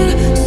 it.